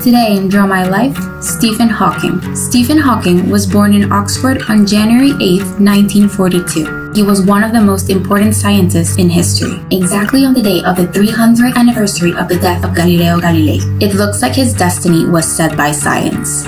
Today in Draw My Life, Stephen Hawking. Stephen Hawking was born in Oxford on January 8, 1942. He was one of the most important scientists in history, exactly on the day of the 300th anniversary of the death of Galileo Galilei. It looks like his destiny was set by science.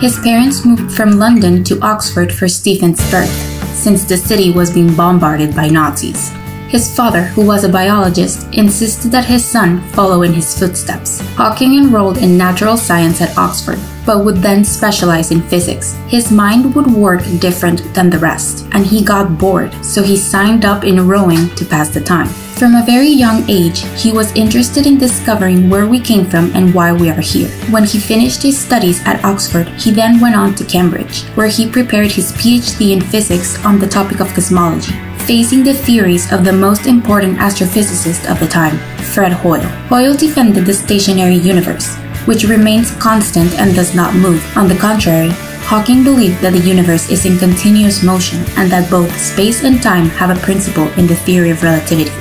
His parents moved from London to Oxford for Stephen's birth, since the city was being bombarded by Nazis. His father, who was a biologist, insisted that his son follow in his footsteps. Hawking enrolled in natural science at Oxford, but would then specialize in physics. His mind would work different than the rest, and he got bored, so he signed up in rowing to pass the time. From a very young age, he was interested in discovering where we came from and why we are here. When he finished his studies at Oxford, he then went on to Cambridge, where he prepared his PhD in physics on the topic of cosmology, facing the theories of the most important astrophysicist of the time, Fred Hoyle. Hoyle defended the stationary universe, which remains constant and does not move. On the contrary, Hawking believed that the universe is in continuous motion and that both space and time have a principle in the theory of relativity.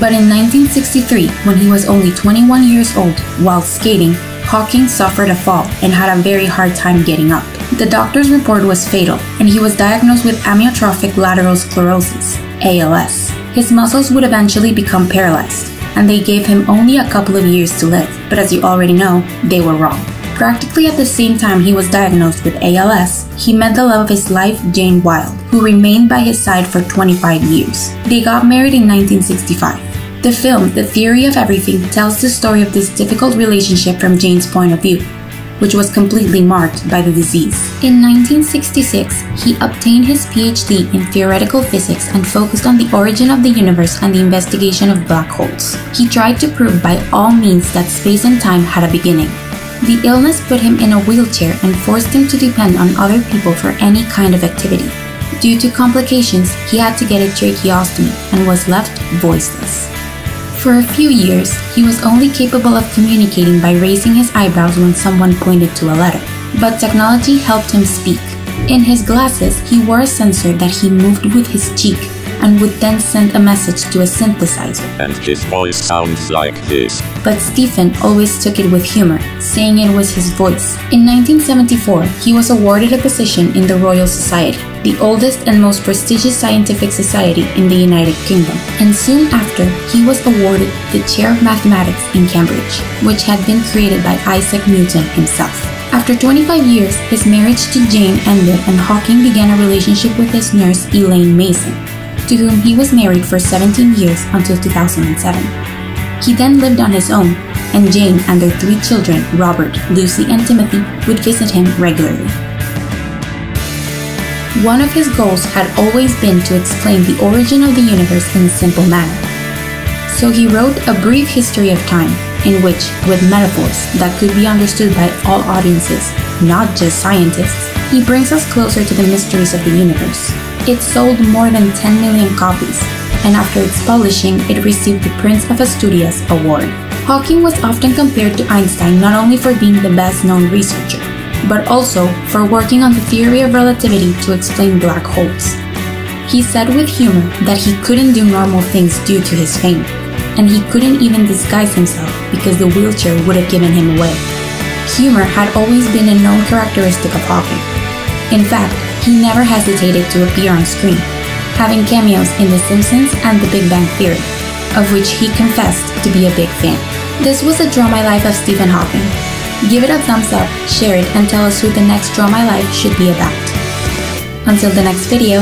But in 1963, when he was only 21 years old, while skating, Hawking suffered a fall and had a very hard time getting up. The doctor's report was fatal, and he was diagnosed with amyotrophic lateral sclerosis, ALS. His muscles would eventually become paralyzed, and they gave him only a couple of years to live, but as you already know, they were wrong. Practically at the same time he was diagnosed with ALS, he met the love of his life, Jane Wilde, who remained by his side for 25 years. They got married in 1965. The film, The Theory of Everything, tells the story of this difficult relationship from Jane's point of view, which was completely marked by the disease. In 1966, he obtained his PhD in theoretical physics and focused on the origin of the universe and the investigation of black holes. He tried to prove by all means that space and time had a beginning. The illness put him in a wheelchair and forced him to depend on other people for any kind of activity. Due to complications, he had to get a tracheostomy and was left voiceless. For a few years, he was only capable of communicating by raising his eyebrows when someone pointed to a letter, but technology helped him speak. In his glasses, he wore a sensor that he moved with his cheek and would then send a message to a synthesizer. And his voice sounds like this. But Stephen always took it with humor, saying it was his voice. In 1974, he was awarded a position in the Royal Society, the oldest and most prestigious scientific society in the United Kingdom. And soon after, he was awarded the Chair of Mathematics in Cambridge, which had been created by Isaac Newton himself. After 25 years, his marriage to Jane ended and Hawking began a relationship with his nurse, Elaine Mason, to whom he was married for 17 years until 2007. He then lived on his own, and Jane and their three children, Robert, Lucy, and Timothy, would visit him regularly. One of his goals had always been to explain the origin of the universe in a simple manner. So he wrote A Brief History of Time, in which, with metaphors that could be understood by all audiences, not just scientists, he brings us closer to the mysteries of the universe. It sold more than 10 million copies, and after its publishing, it received the Prince of Asturias award. Hawking was often compared to Einstein not only for being the best-known researcher, but also for working on the theory of relativity to explain black holes. He said with humor that he couldn't do normal things due to his fame, and he couldn't even disguise himself because the wheelchair would have given him away. Humor had always been a known characteristic of Hawking. In fact, he never hesitated to appear on screen, having cameos in The Simpsons and The Big Bang Theory, of which he confessed to be a big fan. This was a Draw My Life of Stephen Hawking. Give it a thumbs up, share it, and tell us who the next Draw My Life should be about. Until the next video.